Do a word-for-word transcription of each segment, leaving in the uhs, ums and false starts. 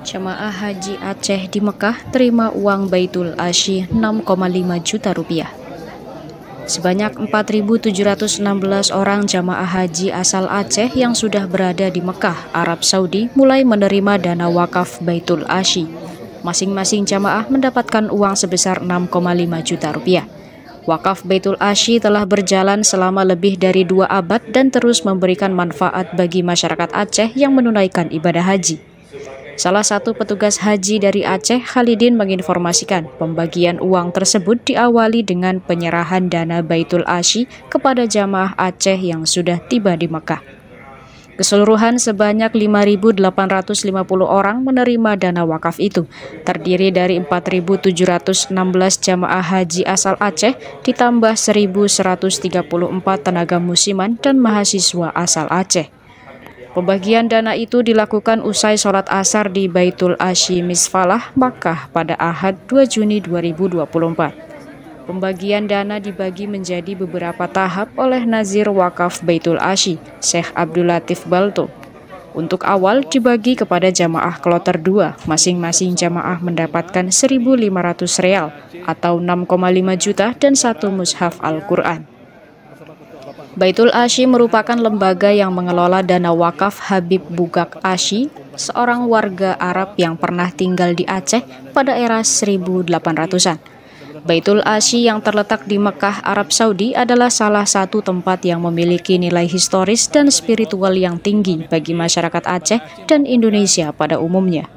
Jamaah Haji Aceh di Mekkah terima uang Baitul Asyih enam koma lima juta rupiah. Sebanyak empat ribu tujuh ratus enam belas orang jamaah haji asal Aceh yang sudah berada di Mekkah, Arab Saudi, mulai menerima dana wakaf Baitul Asyih. Masing-masing jamaah mendapatkan uang sebesar enam koma lima juta rupiah. Wakaf Baitul Asyih telah berjalan selama lebih dari dua abad dan terus memberikan manfaat bagi masyarakat Aceh yang menunaikan ibadah haji. Salah satu petugas haji dari Aceh, Khalidin, menginformasikan pembagian uang tersebut diawali dengan penyerahan dana Baitul Asyih kepada jamaah Aceh yang sudah tiba di Mekkah. Keseluruhan sebanyak lima ribu delapan ratus lima puluh orang menerima dana wakaf itu, terdiri dari empat ribu tujuh ratus enam belas jamaah haji asal Aceh ditambah seribu seratus tiga puluh empat tenaga musiman dan mahasiswa asal Aceh. Pembagian dana itu dilakukan usai sholat asar di Baitul Asyih Misfalah, Makkah pada Ahad dua Juni dua ribu dua puluh empat. Pembagian dana dibagi menjadi beberapa tahap oleh Nazir Wakaf Baitul Asyih, Syekh Abdul Latif Balto. Untuk awal dibagi kepada jamaah kloter dua, masing-masing jamaah mendapatkan seribu lima ratus real atau enam koma lima juta dan satu mushaf Al-Quran. Baitul Asyih merupakan lembaga yang mengelola dana wakaf Habib Bugak Asyi, seorang warga Arab yang pernah tinggal di Aceh pada era seribu delapan ratusan. Baitul Asyih yang terletak di Mekkah, Arab Saudi adalah salah satu tempat yang memiliki nilai historis dan spiritual yang tinggi bagi masyarakat Aceh dan Indonesia pada umumnya.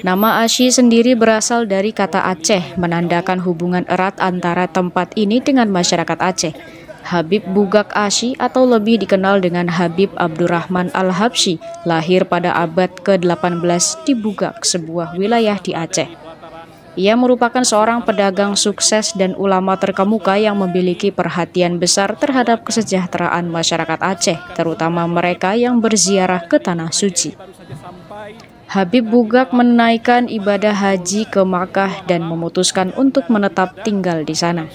Nama Asyih sendiri berasal dari kata Aceh, menandakan hubungan erat antara tempat ini dengan masyarakat Aceh. Habib Bugak Asyi atau lebih dikenal dengan Habib Abdurrahman Al-Habsyi lahir pada abad ke delapan belas di Bugak, sebuah wilayah di Aceh. Ia merupakan seorang pedagang sukses dan ulama terkemuka yang memiliki perhatian besar terhadap kesejahteraan masyarakat Aceh, terutama mereka yang berziarah ke Tanah Suci. Habib Bugak menaikkan ibadah haji ke Makkah dan memutuskan untuk menetap tinggal di sana.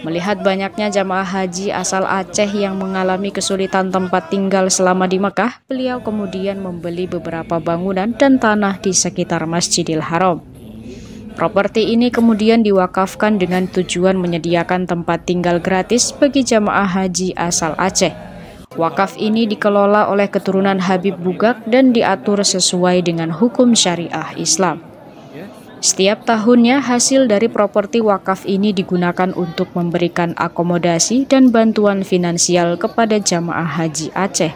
Melihat banyaknya jamaah haji asal Aceh yang mengalami kesulitan tempat tinggal selama di Mekkah, beliau kemudian membeli beberapa bangunan dan tanah di sekitar Masjidil Haram. Properti ini kemudian diwakafkan dengan tujuan menyediakan tempat tinggal gratis bagi jamaah haji asal Aceh. Wakaf ini dikelola oleh keturunan Habib Bugak dan diatur sesuai dengan hukum syariah Islam. Setiap tahunnya hasil dari properti wakaf ini digunakan untuk memberikan akomodasi dan bantuan finansial kepada jamaah haji Aceh.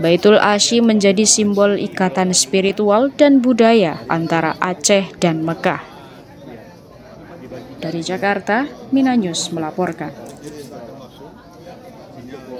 Baitul Asyih menjadi simbol ikatan spiritual dan budaya antara Aceh dan Mekkah. Dari Jakarta, Minanews melaporkan.